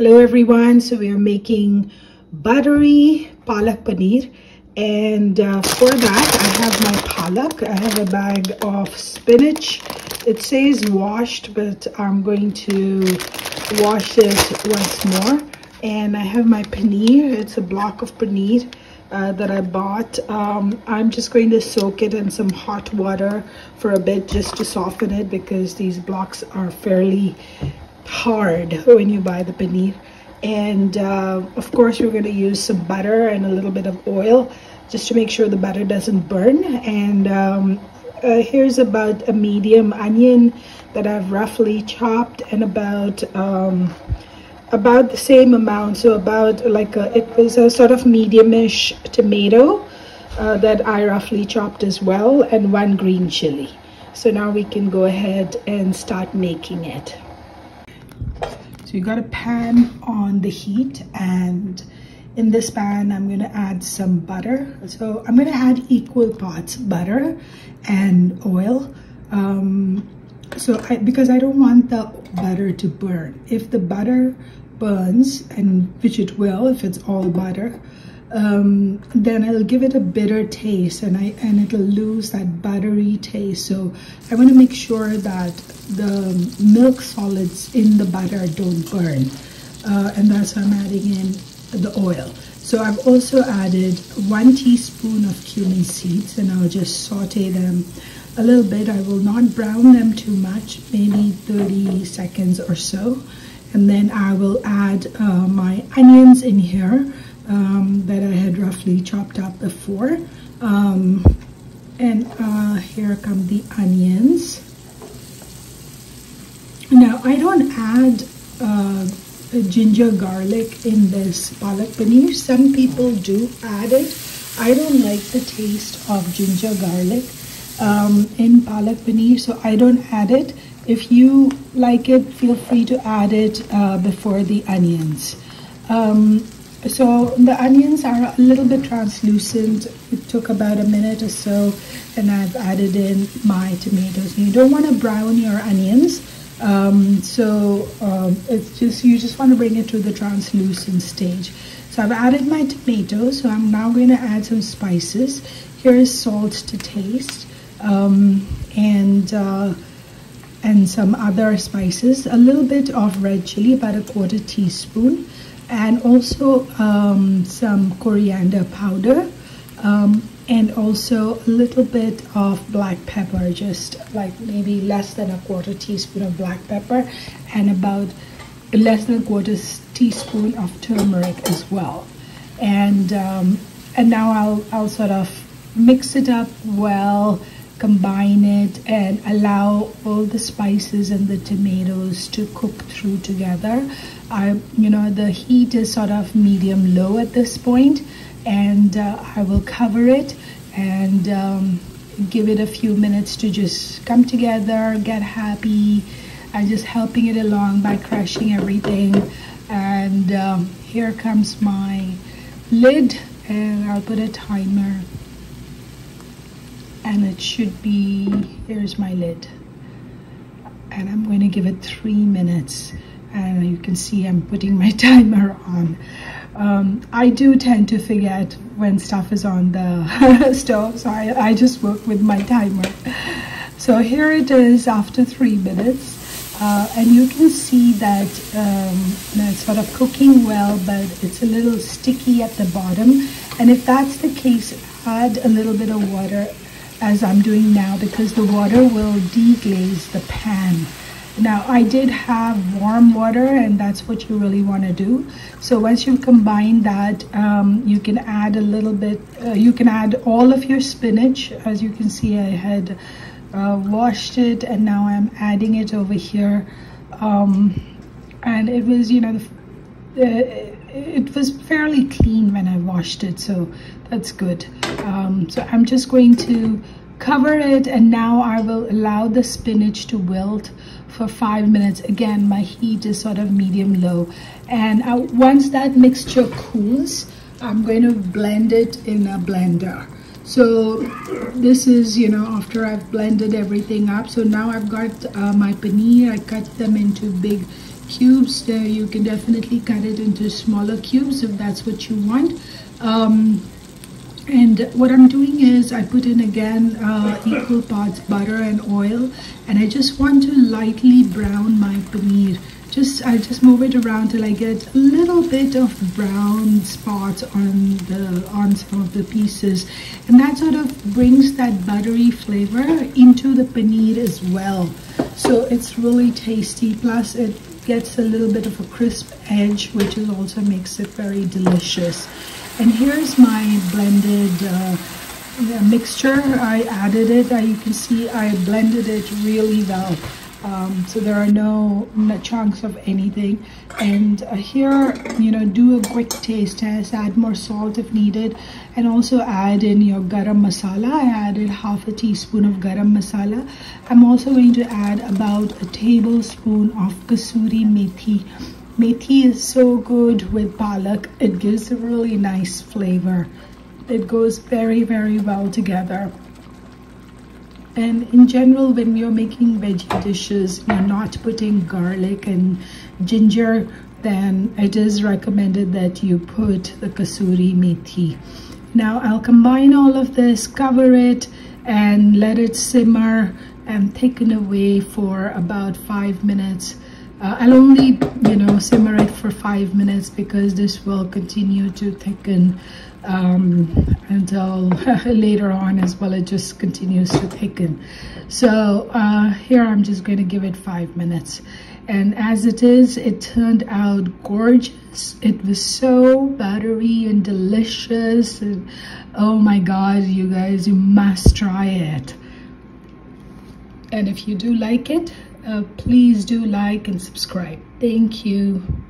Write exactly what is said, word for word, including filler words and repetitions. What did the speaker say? Hello everyone, so we are making buttery palak paneer, and uh, for that I have my palak. I have a bag of spinach. It says washed, but I'm going to wash it once more. And I have my paneer. It's a block of paneer uh, that I bought. Um, I'm just going to soak it in some hot water for a bit just to soften it, because these blocks are fairly hard when you buy the paneer. And uh, of course we're going to use some butter and a little bit of oil just to make sure the butter doesn't burn. And um, uh, here's about a medium onion that I've roughly chopped, and about um, about the same amount, so about like a, it was a sort of medium-ish tomato uh, that I roughly chopped as well, and one green chili. So now we can go ahead and start making it. So you got a pan on the heat, and in this pan I'm going to add some butter. So I'm going to add equal parts butter and oil, um, so I, because I don't want the butter to burn. If the butter burns, and which it will if it's all butter, um, then it'll give it a bitter taste, and I and it'll lose that buttery taste. So I want to make sure that the milk solids in the butter don't burn, uh, and that's why I'm adding in the oil. So I've also added one teaspoon of cumin seeds, and I'll just saute them a little bit. I will not brown them too much, maybe thirty seconds or so. And then I will add uh, my onions in here um, that I had roughly chopped up before. Um, and uh, here come the onions. Now, I don't add uh, ginger garlic in this palak paneer. Some people do add it. I don't like the taste of ginger garlic um, in palak paneer, so I don't add it. If you like it, feel free to add it uh, before the onions. Um, so the onions are a little bit translucent. It took about a minute or so, and I've added in my tomatoes. You don't want to brown your onions. Um, so um, it's just, you just want to bring it to the translucent stage. So I've added my tomatoes, so I'm now going to add some spices. Here is salt to taste, um, and uh, and some other spices, a little bit of red chili, about a quarter teaspoon, and also um, some coriander powder, um, and also a little bit of black pepper, just like maybe less than a quarter teaspoon of black pepper, and about less than a quarter teaspoon of turmeric as well. And um, and now I'll, I'll sort of mix it up well, combine it, and allow all the spices and the tomatoes to cook through together. I, you know, the heat is sort of medium low at this point, and uh, I will cover it and um, give it a few minutes to just come together, get happy. I'm just helping it along by crushing everything. And um, here comes my lid, and I'll put a timer. And it should be, here's my lid, and I'm going to give it three minutes, and you can see I'm putting my timer on. um, I do tend to forget when stuff is on the stove, so I, I just work with my timer. So here it is after three minutes, uh, and you can see that um, it's sort of cooking well, but it's a little sticky at the bottom. And if that's the case, add a little bit of water, as I'm doing now, because the water will deglaze the pan. Now, I did have warm water, and that's what you really want to do. So once you combine that, um, you can add a little bit, uh, you can add all of your spinach. As you can see, I had uh, washed it, and now I'm adding it over here. Um, and it was, you know, the, uh, it was fairly clean when I washed it, so that's good. Um, so I'm just going to cover it, and now I will allow the spinach to wilt for five minutes. Again, my heat is sort of medium low, and I, once that mixture cools, I'm going to blend it in a blender. So this is, you know, after I've blended everything up. So now I've got uh, my paneer. I cut them into big cubes there. You can definitely cut it into smaller cubes if that's what you want. Um, and what I'm doing is I put in again uh, equal parts butter and oil, and I just want to lightly brown my paneer. Just I just move it around till I get a little bit of brown spots on the on some of the pieces, and that sort of brings that buttery flavor into the paneer as well. So it's really tasty. Plus, it gets a little bit of a crisp edge, which is also makes it very delicious. And here's my blended uh, mixture. I added it. Uh, you can see I blended it really well. Um, so there are no chunks of anything, and uh, here, you know, do a quick taste test, add more salt if needed, and also add in your garam masala. I added half a teaspoon of garam masala. I'm also going to add about a tablespoon of kasuri methi. Methi is so good with palak. It gives a really nice flavor. It goes very, very well together. And in general, when you're making veggie dishes, you're not putting garlic and ginger, then it is recommended that you put the kasuri methi. Now I'll combine all of this, cover it, and let it simmer and thicken away for about five minutes. Uh, I'll only, you know, simmer it for five minutes because this will continue to thicken um, until later on as well. It just continues to thicken. So uh, here I'm just going to give it five minutes. And as it is, it turned out gorgeous. It was so buttery and delicious. And, oh my God, you guys, you must try it. And if you do like it, Uh, please do like and subscribe. Thank you.